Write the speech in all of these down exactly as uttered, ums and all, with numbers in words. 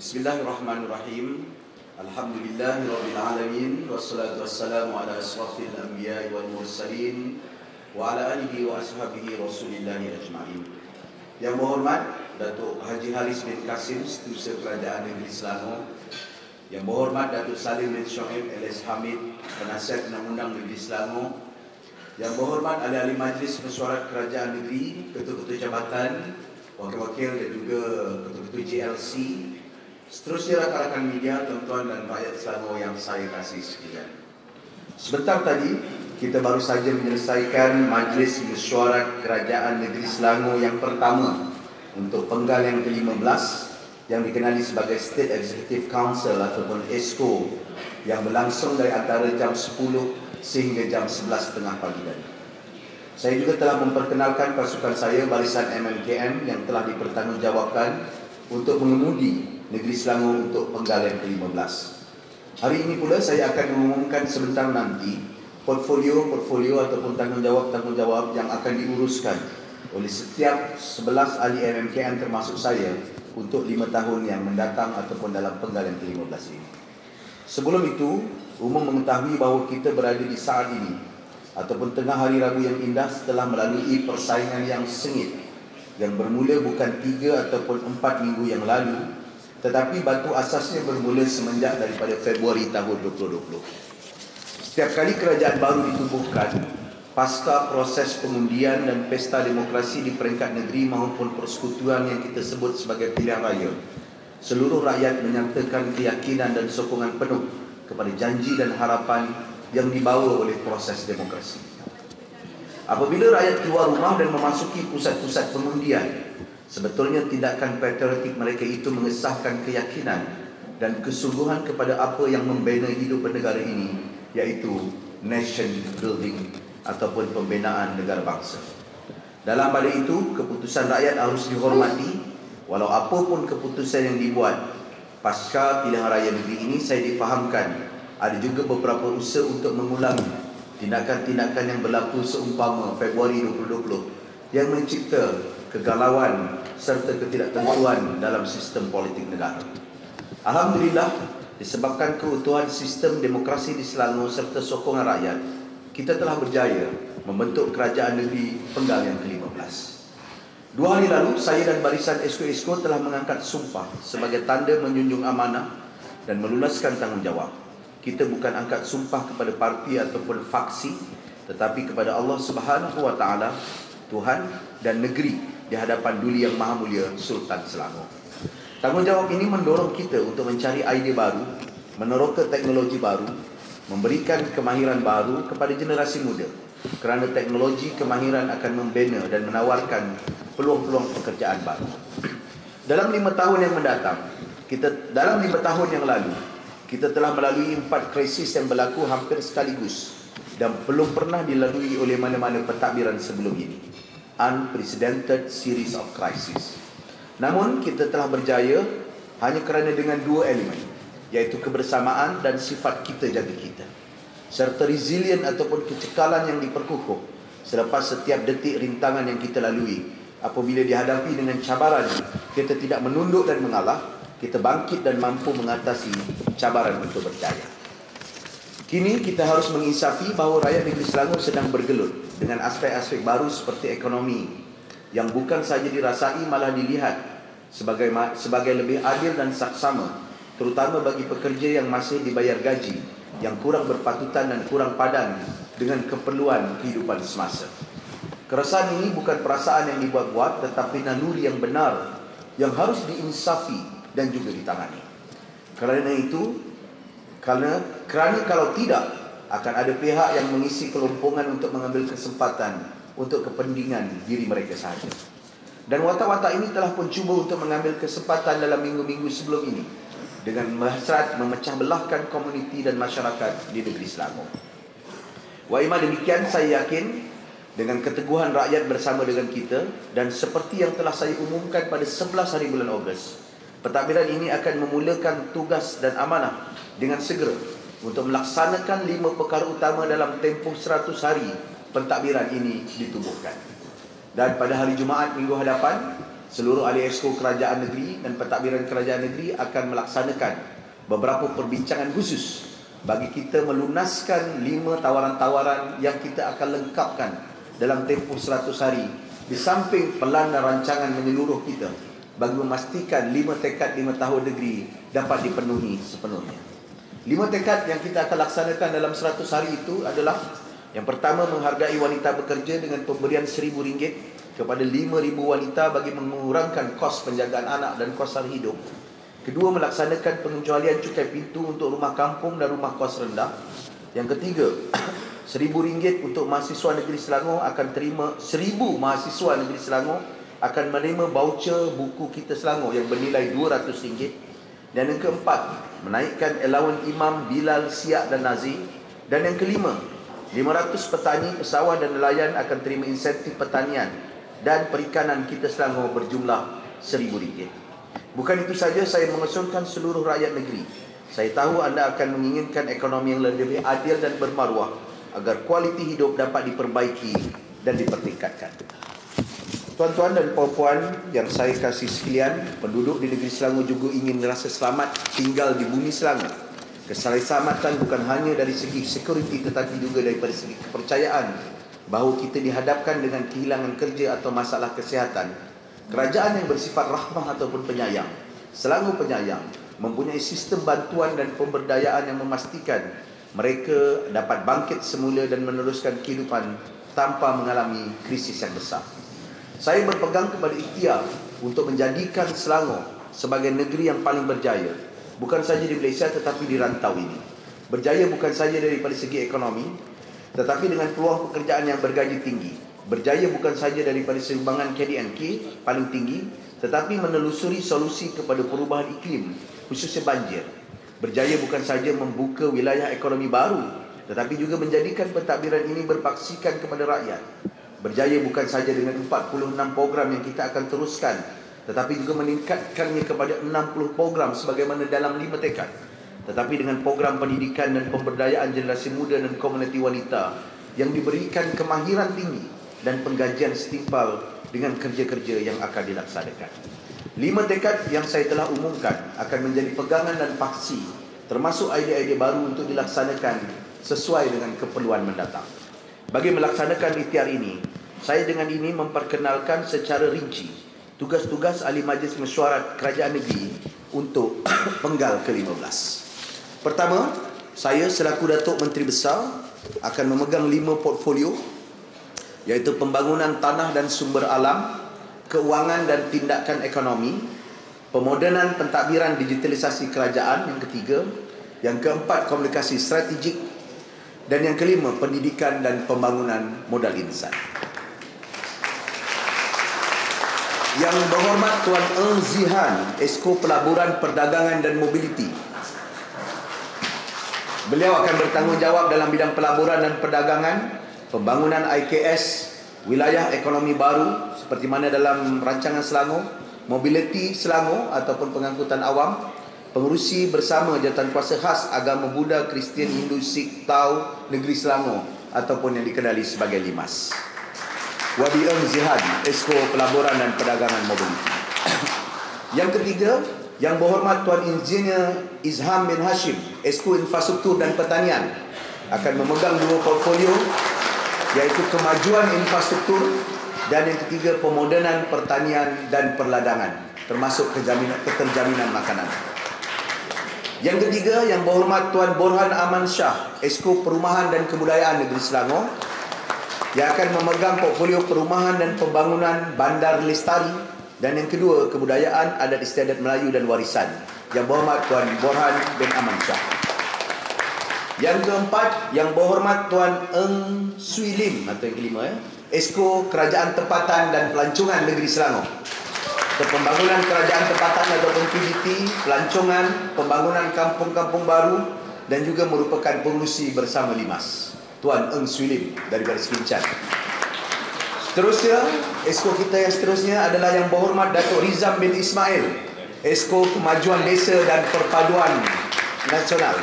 Bismillahirrahmanirrahim. Alhamdulillahirabbil alamin wassalatu wassalamu ala asyrafil anbiya'i wal mursalin wa ala alihi wa ashabihi rasulillah ajmain. Yang berhormat Datuk Haji Halis bin Qasim, Setiausaha Kerajaan Negeri Selangor. Yang berhormat Datuk Salim bin Syahim, L S Hamid, Penasihat Undang-Undang Negeri Selangor. Yang berhormat ahli-ahli Majlis Mesyuarat Kerajaan Negeri, ketua-ketua jabatan, wakil-wakil dan juga ketua-ketua J L C. Seterusnya rakan-rakan media, tuan-tuan dan rakyat Selangor yang saya kasih sekalian. Sebentar tadi, kita baru saja menyelesaikan Majlis Mesyuarat Kerajaan Negeri Selangor yang pertama untuk penggal yang ke lima belas yang dikenali sebagai State Executive Council ataupun EXCO yang berlangsung dari antara jam sepuluh sehingga jam sebelas tiga puluh pagi tadi. Saya juga telah memperkenalkan pasukan saya, barisan M M K M yang telah dipertanggungjawabkan untuk mengemudi Negeri Selangor untuk penggalian ke lima belas. Hari ini pula saya akan mengumumkan sebentar nanti portfolio-portfolio ataupun tanggungjawab-tanggungjawab yang akan diuruskan oleh setiap sebelas ahli M M K N termasuk saya untuk lima tahun yang mendatang ataupun dalam penggalian ke lima belas ini. Sebelum itu, umum mengetahui bahawa kita berada di saat ini ataupun tengah hari Rabu yang indah setelah melalui persaingan yang sengit yang bermula bukan tiga ataupun empat minggu yang lalu, tetapi batu asasnya bermula semenjak daripada Februari tahun dua ribu dua puluh. Setiap kali kerajaan baru ditubuhkan, pasca proses pengundian dan pesta demokrasi di peringkat negeri maupun persekutuan yang kita sebut sebagai pilihan raya, seluruh rakyat menyatakan keyakinan dan sokongan penuh kepada janji dan harapan yang dibawa oleh proses demokrasi. Apabila rakyat keluar rumah dan memasuki pusat-pusat pengundian, sebetulnya tindakan patriotik mereka itu mengesahkan keyakinan dan kesungguhan kepada apa yang membina hidup negara ini, iaitu nation building ataupun pembinaan negara bangsa. Dalam pada itu, keputusan rakyat harus dihormati walau apapun keputusan yang dibuat. Pasca pilihan raya negeri ini, saya difahamkan ada juga beberapa usaha untuk mengulangi tindakan-tindakan yang berlaku seumpama Februari dua ribu dua puluh yang mencipta kegalauan serta ketidaktentuan dalam sistem politik negara. Alhamdulillah, disebabkan keutuhan sistem demokrasi di Selangor serta sokongan rakyat, kita telah berjaya membentuk kerajaan negeri penggal yang ke lima belas. Dua hari lalu, saya dan barisan EXCO-EXCO telah mengangkat sumpah sebagai tanda menjunjung amanah dan melunaskan tanggungjawab. Kita bukan angkat sumpah kepada parti ataupun faksi, tetapi kepada Allah Subhanahu Wa Taala, Tuhan dan negeri, di hadapan Duli Yang Maha Mulia Sultan Selangor. Tanggungjawab ini mendorong kita untuk mencari idea baru, meneroka teknologi baru, memberikan kemahiran baru kepada generasi muda, kerana teknologi kemahiran akan membina dan menawarkan peluang-peluang pekerjaan baru. Dalam lima tahun yang mendatang, kita dalam lima tahun yang lalu, kita telah melalui empat krisis yang berlaku hampir sekaligus dan belum pernah dilalui oleh mana-mana pentadbiran sebelum ini. Unprecedented series of crisis. Namun kita telah berjaya hanya kerana dengan dua elemen, iaitu kebersamaan dan sifat kita jaga kita, serta resilient ataupun kecekalan yang diperkukuh selepas setiap detik rintangan yang kita lalui. Apabila dihadapi dengan cabaran, kita tidak menunduk dan mengalah, kita bangkit dan mampu mengatasi cabaran untuk berjaya. Kini kita harus menginsafi bahawa rakyat negeri Selangor sedang bergelut dengan aspek-aspek baru seperti ekonomi yang bukan saja dirasai malah dilihat sebagai sebagai lebih adil dan saksama, terutama bagi pekerja yang masih dibayar gaji yang kurang berpatutan dan kurang padan dengan keperluan kehidupan semasa. Keresahan ini bukan perasaan yang dibuat-buat, tetapi naluri yang benar yang harus diinsafi dan juga ditangani. Kerana itu, kerana, kerana kalau tidak, akan ada pihak yang mengisi kelompongan untuk mengambil kesempatan untuk kepentingan diri mereka sahaja. Dan watak-watak ini telah pun cuba untuk mengambil kesempatan dalam minggu-minggu sebelum ini dengan berhasrat memecah belahkan komuniti dan masyarakat di negeri Selangor. Waimah demikian, saya yakin dengan keteguhan rakyat bersama dengan kita dan seperti yang telah saya umumkan pada sebelas hari bulan Ogos, pentadbiran ini akan memulakan tugas dan amanah dengan segera untuk melaksanakan lima perkara utama dalam tempoh seratus hari pentadbiran ini ditubuhkan. Dan pada hari Jumaat minggu hadapan, seluruh ahli EXCO kerajaan negeri dan pentadbiran kerajaan negeri akan melaksanakan beberapa perbincangan khusus bagi kita melunaskan lima tawaran-tawaran yang kita akan lengkapkan dalam tempoh seratus hari, di samping pelan dan rancangan menyeluruh kita bagi memastikan lima tekad lima tahun negeri dapat dipenuhi sepenuhnya. Lima tekad yang kita akan laksanakan dalam seratus hari itu adalah: yang pertama, menghargai wanita bekerja dengan pemberian seribu ringgit kepada lima ribu wanita bagi mengurangkan kos penjagaan anak dan kos sara hidup. Kedua, melaksanakan pengecualian cukai pintu untuk rumah kampung dan rumah kos rendah. Yang ketiga, seribu ringgit untuk mahasiswa negeri Selangor akan terima, seribu mahasiswa negeri Selangor akan menerima baucer buku Kita Selangor yang bernilai dua ratus ringgit. Dan yang keempat, menaikkan elawan imam, Bilal, Siak dan Nazir. Dan yang kelima, lima ratus petani, pesawat dan nelayan akan terima insentif pertanian dan perikanan Kita Selangor berjumlah seribu ringgit. Bukan itu saja, saya mengusulkan seluruh rakyat negeri. Saya tahu anda akan menginginkan ekonomi yang lebih adil dan bermaruah agar kualiti hidup dapat diperbaiki dan dipertingkatkan. Tuan-tuan dan puan-puan yang saya kasih sekalian, penduduk di negeri Selangor juga ingin merasa selamat tinggal di bumi Selangor. Keselamatan bukan hanya dari segi security tetapi juga daripada segi kepercayaan bahawa kita dihadapkan dengan kehilangan kerja atau masalah kesihatan. Kerajaan yang bersifat rahmah ataupun penyayang, Selangor penyayang, mempunyai sistem bantuan dan pemberdayaan yang memastikan mereka dapat bangkit semula dan meneruskan kehidupan tanpa mengalami krisis yang besar. Saya berpegang kepada ikhtiar untuk menjadikan Selangor sebagai negeri yang paling berjaya, bukan saja di Malaysia tetapi di rantau ini. Berjaya bukan saja daripada segi ekonomi, tetapi dengan peluang pekerjaan yang bergaji tinggi. Berjaya bukan saja daripada sumbangan K D N K paling tinggi, tetapi menelusuri solusi kepada perubahan iklim, khususnya banjir. Berjaya bukan saja membuka wilayah ekonomi baru, tetapi juga menjadikan pentadbiran ini berpaksikan kepada rakyat. Berjaya bukan saja dengan empat puluh enam program yang kita akan teruskan, tetapi juga meningkatkannya kepada enam puluh program sebagaimana dalam lima tekad. Tetapi dengan program pendidikan dan pemberdayaan generasi muda dan komuniti wanita yang diberikan kemahiran tinggi dan penggajian setimpal dengan kerja-kerja yang akan dilaksanakan. Lima tekad yang saya telah umumkan akan menjadi pegangan dan paksi, termasuk idea-idea baru untuk dilaksanakan sesuai dengan keperluan mendatang. Bagi melaksanakan ikhtiar ini, saya dengan ini memperkenalkan secara rinci tugas-tugas ahli majlis mesyuarat kerajaan negeri untuk penggal ke lima belas. Pertama, saya selaku Datuk Menteri Besar akan memegang lima portfolio, iaitu pembangunan tanah dan sumber alam, keuangan dan tindakan ekonomi, pemodenan pentadbiran digitalisasi kerajaan yang ketiga, yang keempat komunikasi strategik, dan yang kelima pendidikan dan pembangunan modal insan. Yang berhormat Tuan Ng Sze Han, EXCO Pelaburan, Perdagangan dan Mobiliti. Beliau akan bertanggungjawab dalam bidang pelaburan dan perdagangan, pembangunan I K S, wilayah ekonomi baru seperti mana dalam rancangan Selangor, mobiliti Selangor ataupun pengangkutan awam, pengurusi bersama Jawatan Kuasa Khas Agama Buddha, Kristian, Hindu, Sikh, Tao, Negeri Selangor ataupun yang dikenali sebagai Limas. Wabi Am Zihad, EXCO Pelaburan dan Perdagangan Mobiliti. Yang ketiga, yang berhormat Tuan Injiner Izham bin Hashim, EXCO Infrastruktur dan Pertanian, akan memegang dua portfolio, iaitu kemajuan infrastruktur dan yang ketiga pemodenan pertanian dan perladangan, termasuk kejaminan, keterjaminan makanan. Yang ketiga, yang berhormat Tuan Borhan bin Aman Syah, EXCO Perumahan dan Kebudayaan Negeri Selangor, yang akan memegang portfolio perumahan dan pembangunan bandar lestari. Dan yang kedua, kebudayaan, adat istiadat Melayu dan warisan. Yang berhormat Tuan Borhan bin Aman Syah. Yang keempat, yang berhormat Tuan Ng Suee Lim, atau yang kelima ya, EXCO Kerajaan Tempatan dan Pelancongan Negeri Selangor. Pembangunan Kerajaan Tempatan ataupun P T T, pelancongan, pembangunan kampung-kampung baru dan juga merupakan pengurusi bersama Limas. Tuan Ng Suee Lim dari Garis Kincan. Seterusnya, EXCO kita yang seterusnya adalah yang berhormat Datuk Rizam bin Ismail, EXCO Kemajuan Desa dan Perpaduan Nasional.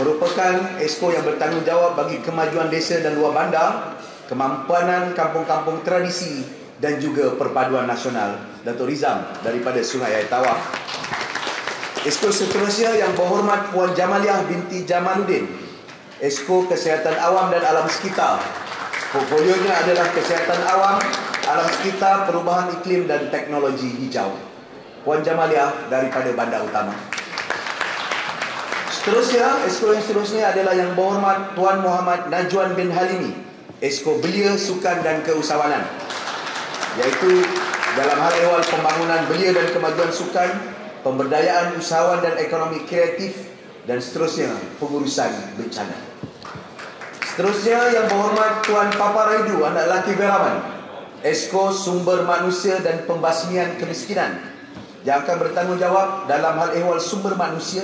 Merupakan EXCO yang bertanggungjawab bagi kemajuan desa dan luar bandar, kemampanan kampung-kampung tradisi dan juga perpaduan nasional Datuk Rizam daripada Sungai Air Tawar. EXCO seterusnya yang berhormat Puan Jamaliah binti Jamaludin, EXCO Kesihatan Awam dan Alam Sekitar. Portfolionya adalah kesihatan awam, alam sekitar, perubahan iklim dan teknologi hijau. Puan Jamaliah daripada Bandar Utama. Seterusnya, EXCO yang seterusnya adalah yang berhormat Tuan Muhammad Najuan bin Halimi, EXCO Belia Sukan dan Keusahawanan, iaitu dalam hal ehwal pembangunan belia dan kemajuan sukan, pemberdayaan usahawan dan ekonomi kreatif dan seterusnya pengurusan bencana. Seterusnya yang berhormat Tuan Papa Raidu Anak Latif Rahman, EXCO Sumber Manusia dan Pembasmian Kemiskinan, yang akan bertanggungjawab dalam hal ehwal sumber manusia,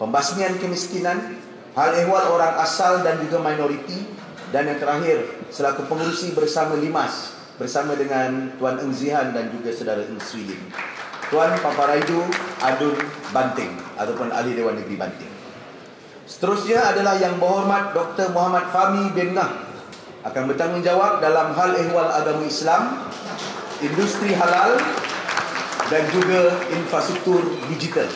pembasmian kemiskinan, hal ehwal orang asal dan juga minoriti, dan yang terakhir selaku pengurusi bersama Limas bersama dengan Tuan Ng Sze Han dan juga saudara Ng Suee Lim. Tuan Papa Raidu Adun Banting ataupun Ahli Dewan Negeri Banting. Seterusnya adalah yang berhormat Doktor Muhammad Fahmi bin Ngah, akan bertanggungjawab dalam hal ehwal agama Islam, industri halal dan juga infrastruktur digital.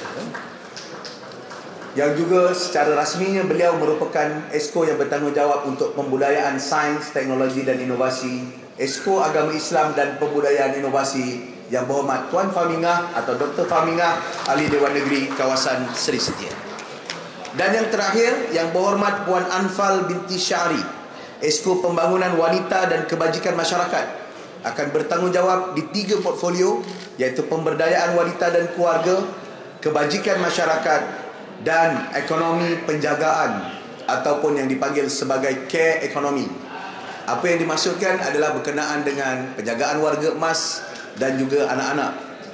Yang juga secara rasminya beliau merupakan EXCO yang bertanggungjawab untuk pembudayaan sains, teknologi dan inovasi, EXCO Agama Islam dan Pembudayaan Inovasi, yang berhormat Tuan Fahmi Ngah atau Doktor Fahmi Ngah, Ahli Dewan Negeri Kawasan Seri Setia. Dan yang terakhir, yang berhormat Puan Anfal binti Syari, EXCO Pembangunan Wanita dan Kebajikan Masyarakat, akan bertanggungjawab di tiga portfolio, iaitu pemberdayaan wanita dan keluarga, kebajikan masyarakat dan ekonomi penjagaan ataupun yang dipanggil sebagai care ekonomi. Apa yang dimaksudkan adalah berkenaan dengan penjagaan warga emas dan juga anak-anak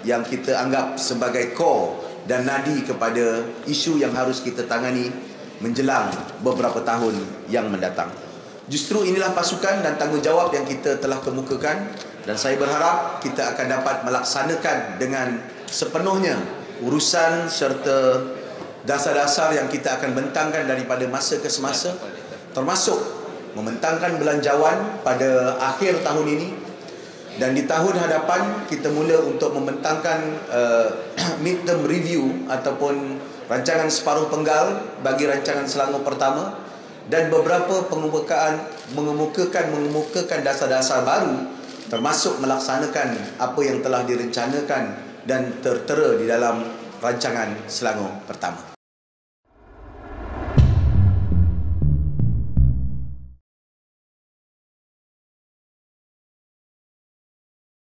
yang kita anggap sebagai core dan nadi kepada isu yang harus kita tangani menjelang beberapa tahun yang mendatang. Justru inilah pasukan dan tanggungjawab yang kita telah kemukakan, dan saya berharap kita akan dapat melaksanakan dengan sepenuhnya urusan serta dasar-dasar yang kita akan bentangkan daripada masa ke semasa, termasuk membentangkan belanjawan pada akhir tahun ini, dan di tahun hadapan kita mula untuk membentangkan uh, midterm review ataupun rancangan separuh penggal bagi rancangan Selangor pertama, dan beberapa pengemukaan mengemukakan mengemukakan dasar-dasar baru, termasuk melaksanakan apa yang telah direncanakan dan tertera di dalam rancangan Selangor pertama.